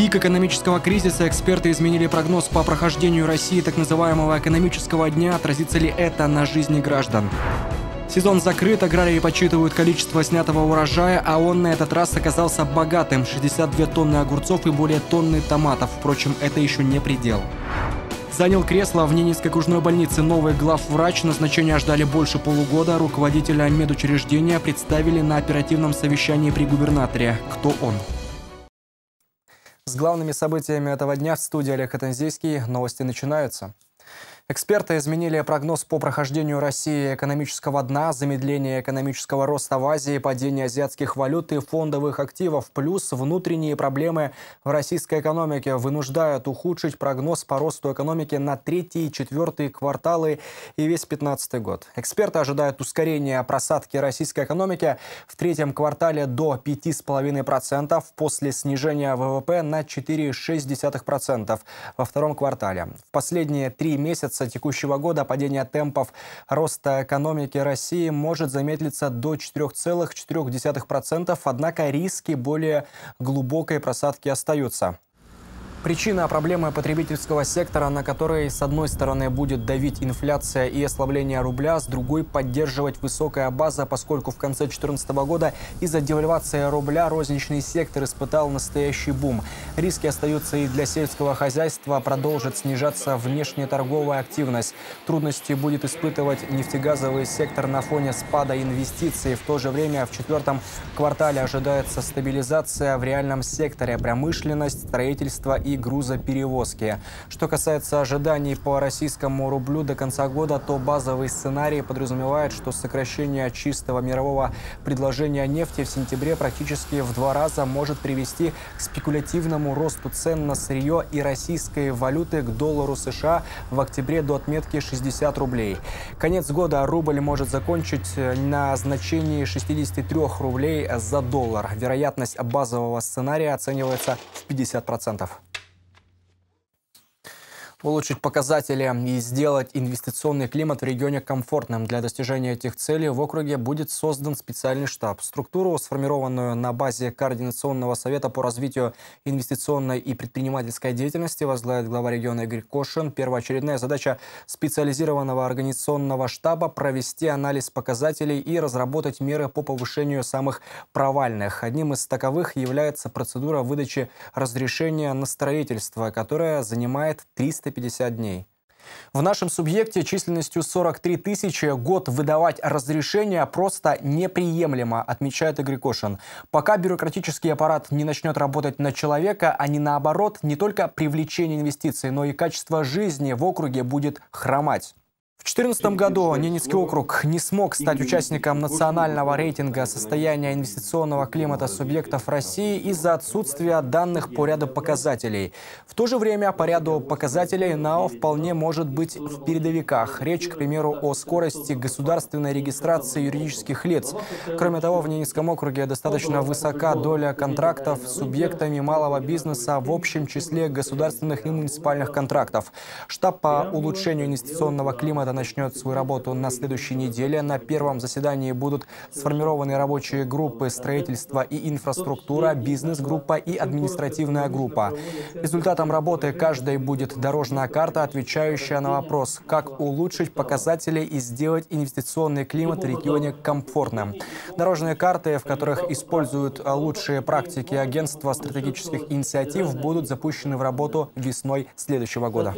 пик экономического кризиса эксперты изменили прогноз по прохождению России так называемого экономического дня. Отразится ли это на жизни граждан? Сезон закрыт, аграрии подсчитывают количество снятого урожая, а он на этот раз оказался богатым – 62 тонны огурцов и более тонны томатов. Впрочем, это еще не предел. Занял кресло в Ненецкой окружной больнице новый главврач. Назначения ждали больше полугода. Руководителя медучреждения представили на оперативном совещании при губернаторе. Кто он? С главными событиями этого дня в студии Олег Котензийский. Новости начинаются. Эксперты изменили прогноз по прохождению России экономического дна, замедление экономического роста в Азии, падение азиатских валют и фондовых активов. Плюс внутренние проблемы в российской экономике вынуждают ухудшить прогноз по росту экономики на третий и четвертый кварталы и весь 2015 год. Эксперты ожидают ускорения просадки российской экономики в третьем квартале до 5,5%, после снижения ВВП на 4,6% во втором квартале. В последние 3 месяца текущего года падение темпов роста экономики России может замедлиться до 4,4%, однако риски более глубокой просадки остаются. Причина проблемы потребительского сектора, на которой с одной стороны будет давить инфляция и ослабление рубля, с другой поддерживать высокая база, поскольку в конце 2014 года из-за девальвации рубля розничный сектор испытал настоящий бум. Риски остаются и для сельского хозяйства, продолжит снижаться внешнеторговая активность. Трудности будет испытывать нефтегазовый сектор на фоне спада инвестиций. В то же время в четвертом квартале ожидается стабилизация в реальном секторе, промышленность, строительство и грузоперевозки. Что касается ожиданий по российскому рублю до конца года, то базовый сценарий подразумевает, что сокращение чистого мирового предложения нефти в сентябре практически в 2 раза может привести к спекулятивному росту цен на сырье и российской валюты к доллару США в октябре до отметки 60 рублей. Конец года рубль может закончить на значении 63 рублей за доллар. Вероятность базового сценария оценивается в 50%. Улучшить показатели и сделать инвестиционный климат в регионе комфортным. Для достижения этих целей в округе будет создан специальный штаб. Структуру, сформированную на базе Координационного совета по развитию инвестиционной и предпринимательской деятельности, возглавит глава региона Игорь Кошин. Первоочередная задача специализированного организационного штаба – провести анализ показателей и разработать меры по повышению самых провальных. Одним из таковых является процедура выдачи разрешения на строительство, которая занимает 350 дней. В нашем субъекте численностью 43 тысячи год выдавать разрешения просто неприемлемо, отмечает Игорь Кошин. Пока бюрократический аппарат не начнет работать на человека, а не наоборот, не только привлечение инвестиций, но и качество жизни в округе будет хромать. В 2014 году Ненецкий округ не смог стать участником национального рейтинга состояния инвестиционного климата субъектов России из-за отсутствия данных по ряду показателей. В то же время по ряду показателей НАО вполне может быть в передовиках. Речь, к примеру, о скорости государственной регистрации юридических лиц. Кроме того, в Ненецком округе достаточно высока доля контрактов с субъектами малого бизнеса в общем числе государственных и муниципальных контрактов. Штаб по улучшению инвестиционного климата начнет свою работу на следующей неделе. На первом заседании будут сформированы рабочие группы строительства и инфраструктура, бизнес-группа и административная группа. Результатом работы каждой будет дорожная карта, отвечающая на вопрос, как улучшить показатели и сделать инвестиционный климат в регионе комфортным. Дорожные карты, в которых используют лучшие практики агентства стратегических инициатив, будут запущены в работу весной следующего года.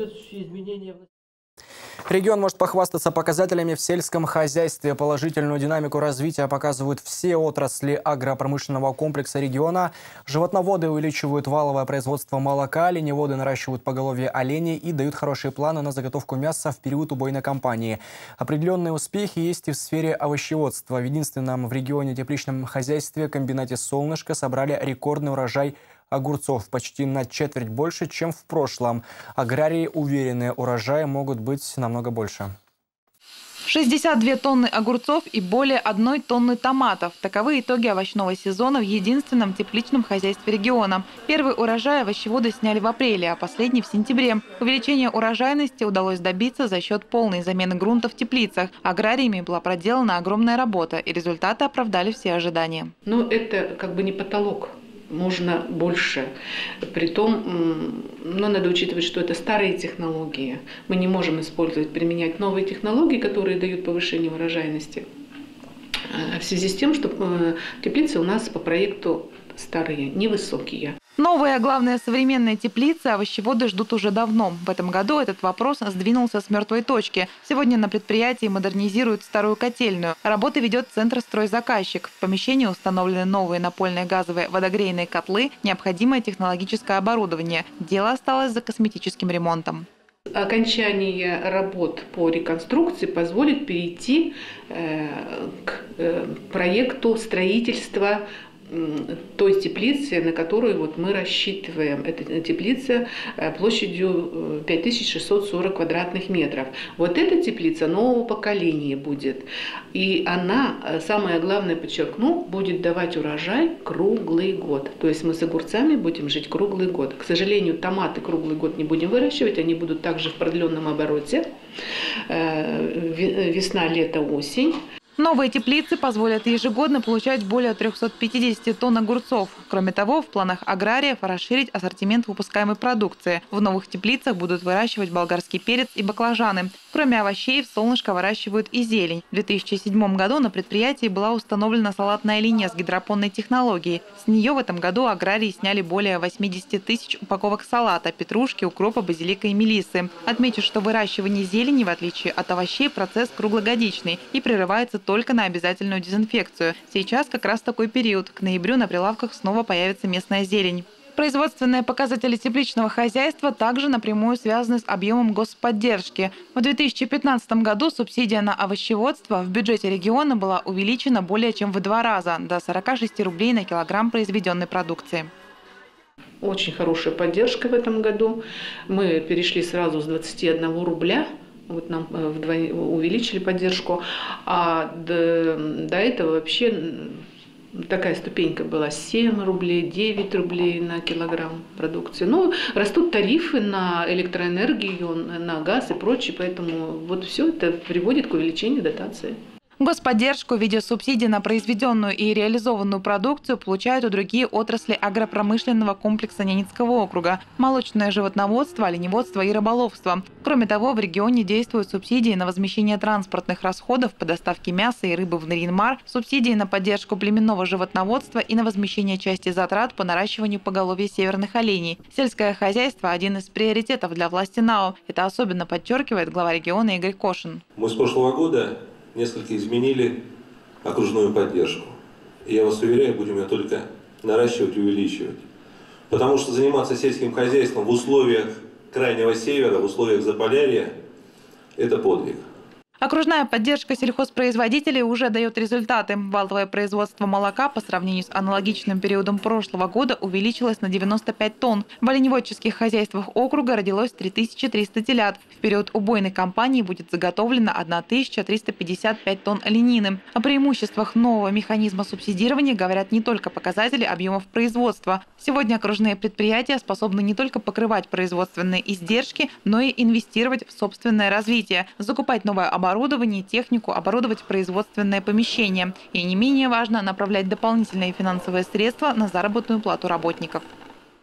Регион может похвастаться показателями в сельском хозяйстве. Положительную динамику развития показывают все отрасли агропромышленного комплекса региона. Животноводы увеличивают валовое производство молока, оленеводы наращивают поголовье оленей и дают хорошие планы на заготовку мяса в период убойной кампании. Определенные успехи есть и в сфере овощеводства. В единственном в регионе тепличном хозяйстве комбинате «Солнышко» собрали рекордный урожай огурцов, почти на четверть больше, чем в прошлом. Аграрии уверены, урожаи могут быть намного больше. 62 тонны огурцов и более 1 тонны томатов. Таковы итоги овощного сезона в единственном тепличном хозяйстве региона. Первый урожай овощеводы сняли в апреле, а последний в сентябре. Увеличение урожайности удалось добиться за счет полной замены грунта в теплицах. Аграриями была проделана огромная работа, и результаты оправдали все ожидания. Но это как бы не потолок. можно больше. Притом, но надо учитывать, что это старые технологии. Мы не можем использовать, применять новые технологии, которые дают повышение урожайности. В связи с тем, что теплицы у нас по проекту старые, невысокие. Новая, главное, современная теплица овощеводы ждут уже давно. В этом году этот вопрос сдвинулся с мертвой точки. Сегодня на предприятии модернизируют старую котельную. Работы ведет Центр стройзаказчик. В помещении установлены новые напольные газовые водогрейные котлы, необходимое технологическое оборудование. Дело осталось за косметическим ремонтом. Окончание работ по реконструкции позволит перейти к проекту строительства той теплицы, на которую вот мы рассчитываем. Это теплица площадью 5640 квадратных метров. Вот эта теплица нового поколения будет. И она, самое главное подчеркну, будет давать урожай круглый год. То есть мы с огурцами будем жить круглый год. К сожалению, томаты круглый год не будем выращивать, они будут также в продленном обороте. Весна, лето, осень. Новые теплицы позволят ежегодно получать более 350 тонн огурцов. Кроме того, в планах аграриев расширить ассортимент выпускаемой продукции. В новых теплицах будут выращивать болгарский перец и баклажаны. Кроме овощей, в «Солнышко» выращивают и зелень. В 2007 году на предприятии была установлена салатная линия с гидропонной технологией. С нее в этом году аграрии сняли более 80 тысяч упаковок салата, петрушки, укропа, базилика и мелисы. Отмечу, что выращивание зелени, в отличие от овощей, процесс круглогодичный и прерывается только на обязательную дезинфекцию. Сейчас как раз такой период. К ноябрю на прилавках снова появится местная зелень. Производственные показатели тепличного хозяйства также напрямую связаны с объемом господдержки. В 2015 году субсидия на овощеводство в бюджете региона была увеличена более чем в 2 раза, до 46 рублей на килограмм произведенной продукции. Очень хорошая поддержка в этом году. Мы перешли сразу с 21 рубля. Вот нам вдвое увеличили поддержку, а до этого вообще такая ступенька была 7 рублей, 9 рублей на килограмм продукции. Ну, растут тарифы на электроэнергию, на газ и прочее, поэтому вот все это приводит к увеличению дотации. Господдержку в виде субсидий на произведенную и реализованную продукцию получают и другие отрасли агропромышленного комплекса Ненецкого округа – молочное животноводство, оленеводство и рыболовство. Кроме того, в регионе действуют субсидии на возмещение транспортных расходов по доставке мяса и рыбы в Нарьян-Мар, субсидии на поддержку племенного животноводства и на возмещение части затрат по наращиванию поголовья северных оленей. Сельское хозяйство – один из приоритетов для власти НАО. Это особенно подчеркивает глава региона Игорь Кошин. Мы с прошлого года несколько изменили окружную поддержку. И я вас уверяю, будем ее только наращивать и увеличивать. Потому что заниматься сельским хозяйством в условиях Крайнего Севера, в условиях Заполярья – это подвиг. Окружная поддержка сельхозпроизводителей уже дает результаты. Валовое производство молока по сравнению с аналогичным периодом прошлого года увеличилось на 95 тонн. В оленеводческих хозяйствах округа родилось 3300 телят. В период убойной кампании будет заготовлено 1355 тонн оленины. О преимуществах нового механизма субсидирования говорят не только показатели объемов производства. Сегодня окружные предприятия способны не только покрывать производственные издержки, но и инвестировать в собственное развитие, закупать новое оборудование, технику, оборудовать производственное помещение. И не менее важно направлять дополнительные финансовые средства на заработную плату работников.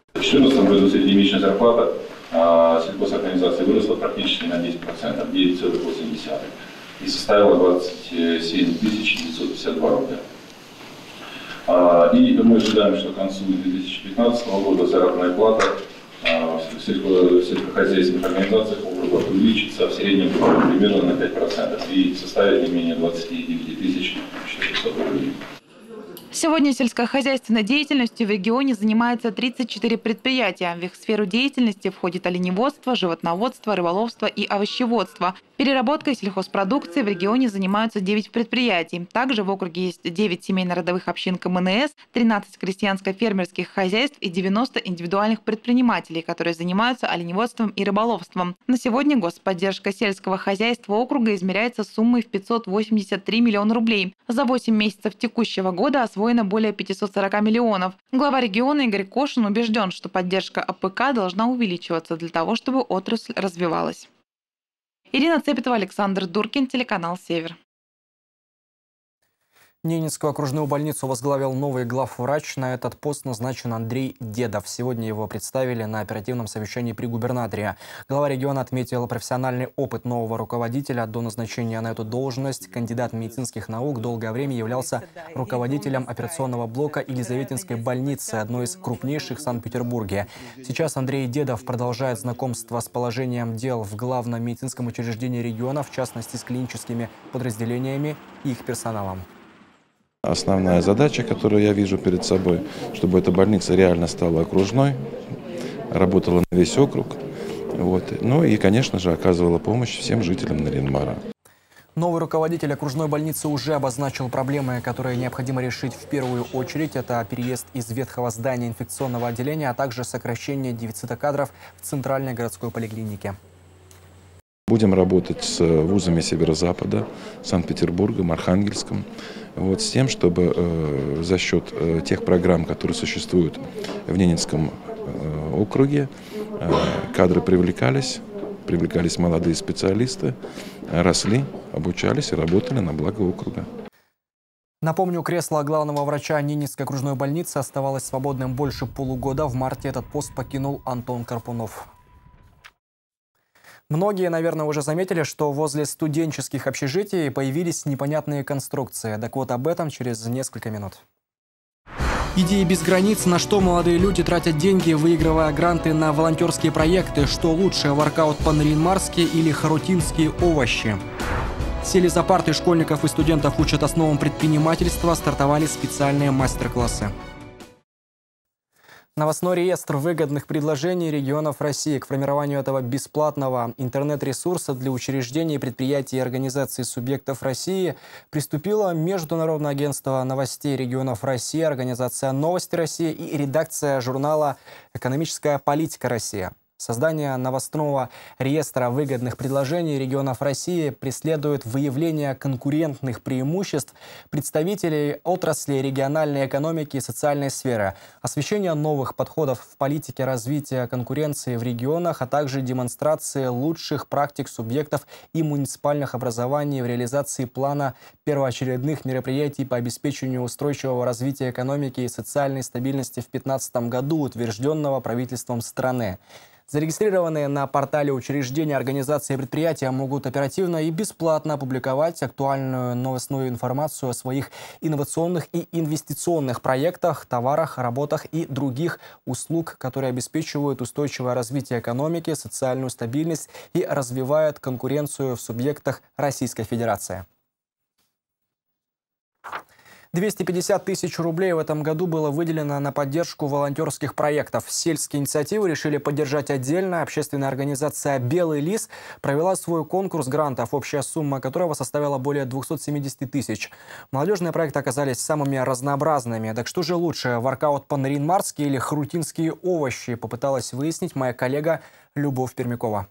В 2014 году среднемесячная зарплата сельхозорганизации выросла практически на 10%, 9,8, и составила 27 952 рубля. И мы ожидаем, что к концу 2015 года заработная плата в сельскохозяйственных организациях округа увеличится в среднем примерно на 5% и составит не менее 29 400 рублей. Сегодня сельскохозяйственной деятельностью в регионе занимается 34 предприятия. В их сферу деятельности входит оленеводство, животноводство, рыболовство и овощеводство. Переработкой сельхозпродукции в регионе занимаются 9 предприятий. Также в округе есть 9 семейно-родовых общин КМНС, 13 крестьянско-фермерских хозяйств и 90 индивидуальных предпринимателей, которые занимаются оленеводством и рыболовством. На сегодня господдержка сельского хозяйства округа измеряется суммой в 583 миллиона рублей. За 8 месяцев текущего года освоено более 540 миллионов. Глава региона Игорь Кошин убежден, что поддержка АПК должна увеличиваться для того, чтобы отрасль развивалась. Ирина Цепетова, Александр Дуркин, телеканал «Север». Ненецкую окружную больницу возглавил новый главврач. На этот пост назначен Андрей Дедов. Сегодня его представили на оперативном совещании при губернаторе. Глава региона отметил профессиональный опыт нового руководителя. До назначения на эту должность кандидат медицинских наук долгое время являлся руководителем операционного блока Елизаветинской больницы, одной из крупнейших в Санкт-Петербурге. Сейчас Андрей Дедов продолжает знакомство с положением дел в главном медицинском учреждении региона, в частности с клиническими подразделениями и их персоналом. Основная задача, которую я вижу перед собой, чтобы эта больница реально стала окружной, работала на весь округ, вот, ну и, конечно же, оказывала помощь всем жителям Нарьян-Мара. Новый руководитель окружной больницы уже обозначил проблемы, которые необходимо решить в первую очередь. Это переезд из ветхого здания инфекционного отделения, а также сокращение дефицита кадров в центральной городской поликлинике. Будем работать с вузами Северо-Запада, Санкт-Петербургом, Архангельском, вот, с тем, чтобы за счет тех программ, которые существуют в Ненецком округе, кадры привлекались молодые специалисты, росли, обучались и работали на благо округа. Напомню, кресло главного врача Ненецкой окружной больницы оставалось свободным больше полугода. В марте этот пост покинул Антон Карпунов. Многие, наверное, уже заметили, что возле студенческих общежитий появились непонятные конструкции. Так вот, об этом через несколько минут. Идеи без границ, на что молодые люди тратят деньги, выигрывая гранты на волонтерские проекты. Что лучше, воркаут по-нарьян-марски или харутинские овощи? Сели за парты, школьников и студентов учат основам предпринимательства, стартовали специальные мастер-классы. Новостной реестр выгодных предложений регионов России. К формированию этого бесплатного интернет-ресурса для учреждений, предприятий и организаций субъектов России приступило Международное агентство новостей регионов России, организация «Новости России» и редакция журнала «Экономическая политика Россия». Создание новостного реестра выгодных предложений регионов России преследует выявление конкурентных преимуществ представителей отраслей региональной экономики и социальной сферы, освещение новых подходов в политике развития конкуренции в регионах, а также демонстрации лучших практик субъектов и муниципальных образований в реализации плана первоочередных мероприятий по обеспечению устойчивого развития экономики и социальной стабильности в 2015 году, утвержденного правительством страны. Зарегистрированные на портале учреждения, организации и предприятия могут оперативно и бесплатно публиковать актуальную новостную информацию о своих инновационных и инвестиционных проектах, товарах, работах и других услуг, которые обеспечивают устойчивое развитие экономики, социальную стабильность и развивают конкуренцию в субъектах Российской Федерации. 250 тысяч рублей в этом году было выделено на поддержку волонтерских проектов. Сельские инициативы решили поддержать отдельно. Общественная организация «Белый лис» провела свой конкурс грантов, общая сумма которого составила более 270 тысяч. Молодежные проекты оказались самыми разнообразными. Так что же лучше, воркаут по-нарьян-марски или харутинские овощи, попыталась выяснить моя коллега Любовь Пермякова.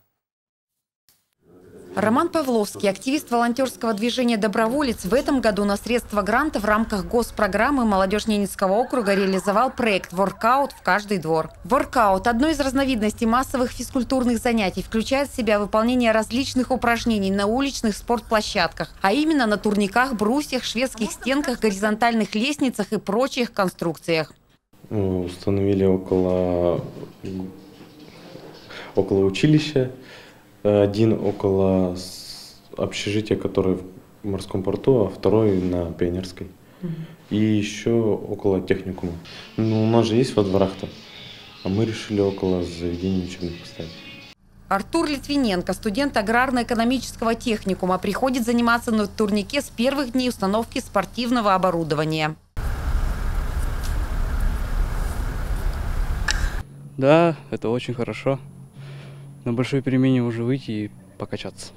Роман Павловский, активист волонтерского движения «Доброволец», в этом году на средства гранта в рамках госпрограммы «Молодежь Ненецкого округа» реализовал проект «Воркаут в каждый двор». Воркаут – одно из разновидностей массовых физкультурных занятий, включает в себя выполнение различных упражнений на уличных спортплощадках, а именно на турниках, брусьях, шведских стенках, горизонтальных лестницах и прочих конструкциях. Мы установили около училища. Один около общежития, которое в морском порту, а второй на Пионерской. И еще около техникума. Ну, у нас же есть во дворах-то, а мы решили около заведения учебных поставить. Артур Литвиненко, студент аграрно-экономического техникума, приходит заниматься на турнике с первых дней установки спортивного оборудования. Да, это очень хорошо. На большой перемене уже выйти и покачаться.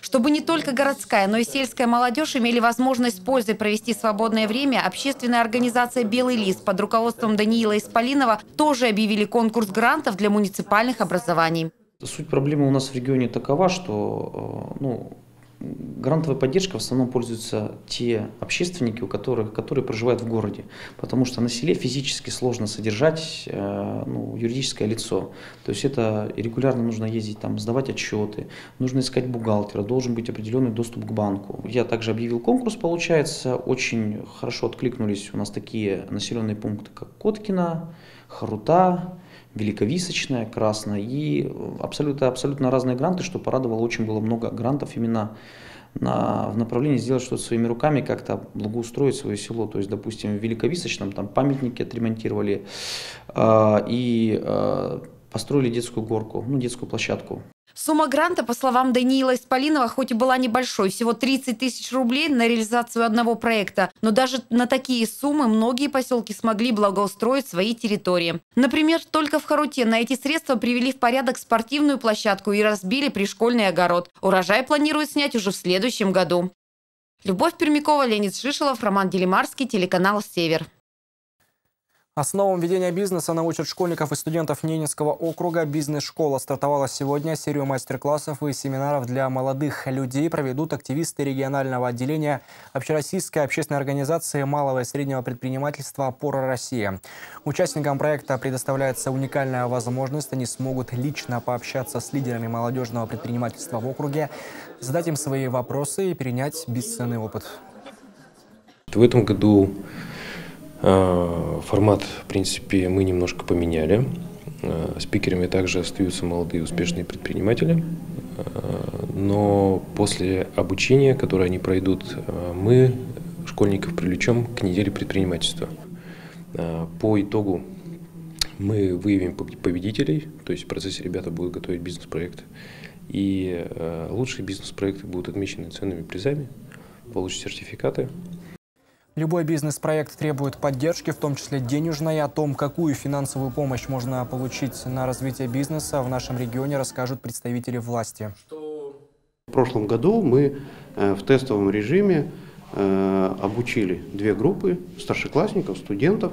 Чтобы не только городская, но и сельская молодежь имели возможность с пользой провести свободное время, общественная организация «Белый лис» под руководством Даниила Исполинова тоже объявили конкурс грантов для муниципальных образований. Суть проблемы у нас в регионе такова, что Грантовой поддержкой в основном пользуются те общественники, которые проживают в городе, потому что на селе физически сложно содержать юридическое лицо. То есть это регулярно нужно ездить, там, сдавать отчеты, нужно искать бухгалтера, должен быть определенный доступ к банку. Я также объявил конкурс, получается, очень хорошо откликнулись у нас такие населенные пункты, как Коткино, Харута, Великовисочная, Красная и абсолютно разные гранты, что порадовало, очень было много грантов именно в направлении сделать что-то своими руками, как-то благоустроить свое село. То есть, допустим, в Великовисочном там памятники отремонтировали и построили детскую горку, детскую площадку. Сумма гранта, по словам Даниила Исполинова, хоть и была небольшой, всего 30 тысяч рублей на реализацию одного проекта. Но даже на такие суммы многие поселки смогли благоустроить свои территории. Например, только в Харуте на эти средства привели в порядок спортивную площадку и разбили пришкольный огород. Урожай планируют снять уже в следующем году. Любовь Пермякова, Леонид Шишелов, Роман Делимарский, телеканал «Север». Основам ведения бизнеса научат школьников и студентов Ненецкого округа. Бизнес-школа стартовала сегодня. Серию мастер-классов и семинаров для молодых людей проведут активисты регионального отделения Общероссийской общественной организации малого и среднего предпринимательства «Опора Россия». Участникам проекта предоставляется уникальная возможность. Они смогут лично пообщаться с лидерами молодежного предпринимательства в округе, задать им свои вопросы и перенять бесценный опыт. В этом году формат, в принципе, мы немножко поменяли. Спикерами также остаются молодые успешные предприниматели. Но после обучения, которое они пройдут, мы школьников привлечем к неделе предпринимательства. По итогу мы выявим победителей, то есть в процессе ребята будут готовить бизнес-проекты. И лучшие бизнес-проекты будут отмечены ценными призами, получат сертификаты. Любой бизнес-проект требует поддержки, в том числе денежной. О том, какую финансовую помощь можно получить на развитие бизнеса, в нашем регионе расскажут представители власти. В прошлом году мы в тестовом режиме обучили 2 группы старшеклассников, студентов.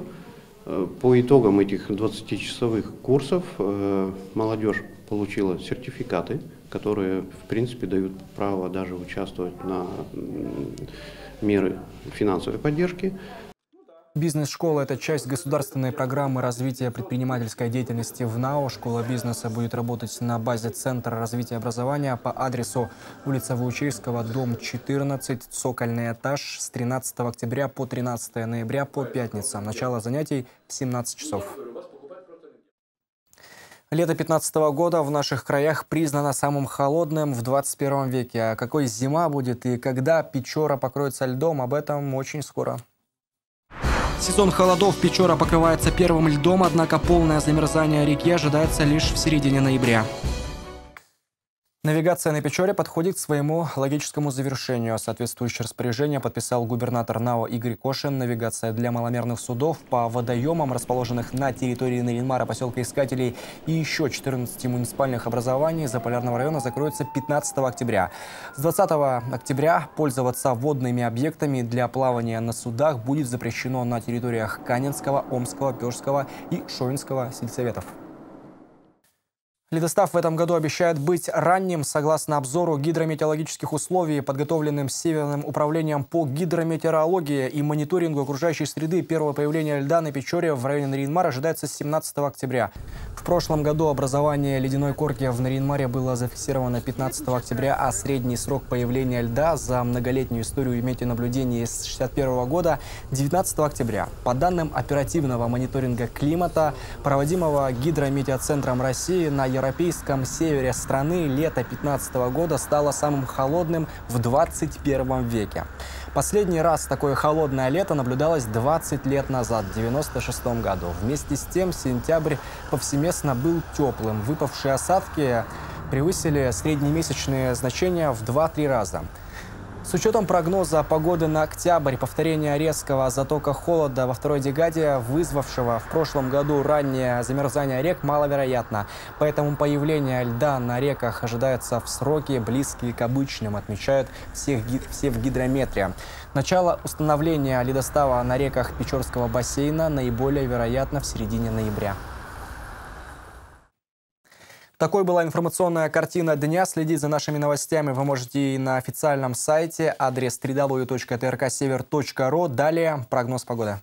По итогам этих 20-часовых курсов молодежь получила сертификаты, которые, в принципе, дают право даже участвовать на меры финансовой поддержки. Бизнес-школа – это часть государственной программы развития предпринимательской деятельности в НАО. Школа бизнеса будет работать на базе Центра развития образования по адресу улица Выучейского, дом 14, цокольный этаж, с 13 октября по 13 ноября по пятницам. Начало занятий в 17 часов. Лето 2015 года в наших краях признано самым холодным в 21 веке. А какой зима будет и когда Печора покроется льдом, об этом очень скоро. Сезон холодов. Печора покрывается первым льдом, однако полное замерзание реки ожидается лишь в середине ноября. Навигация на Печоре подходит к своему логическому завершению. Соответствующее распоряжение подписал губернатор НАО Игорь Кошин. Навигация для маломерных судов по водоемам, расположенных на территории Нарьян-Мара, поселка Искателей и еще 14 муниципальных образований Заполярного района закроется 15 октября. С 20 октября пользоваться водными объектами для плавания на судах будет запрещено на территориях Канинского, Омского, Пёжского и Шоинского сельсоветов. Ледостав в этом году обещает быть ранним. Согласно обзору гидрометеорологических условий, подготовленным Северным управлением по гидрометеорологии и мониторингу окружающей среды, первое появление льда на Печоре в районе Нарьян-Мара ожидается 17 октября. В прошлом году образование ледяной корки в Нарьян-Маре было зафиксировано 15 октября, а средний срок появления льда за многолетнюю историю метеонаблюдений с 1961 года – 19 октября. По данным оперативного мониторинга климата, проводимого Гидрометеоцентром России, на европейском севере страны лето 2015 года стало самым холодным в 21 веке. Последний раз такое холодное лето наблюдалось 20 лет назад, в 1996 году. Вместе с тем сентябрь повсеместно был теплым. Выпавшие осадки превысили среднемесячные значения в 2-3 раза. С учетом прогноза погоды на октябрь, повторение резкого затока холода во второй декаде, вызвавшего в прошлом году раннее замерзание рек, маловероятно. Поэтому появление льда на реках ожидается в сроки, близкие к обычным, отмечают все в гидрометре. Начало установления ледостава на реках Печорского бассейна наиболее вероятно в середине ноября. Такой была информационная картина дня. Следить за нашими новостями вы можете и на официальном сайте, адрес www.trksever.ru. Далее прогноз погоды.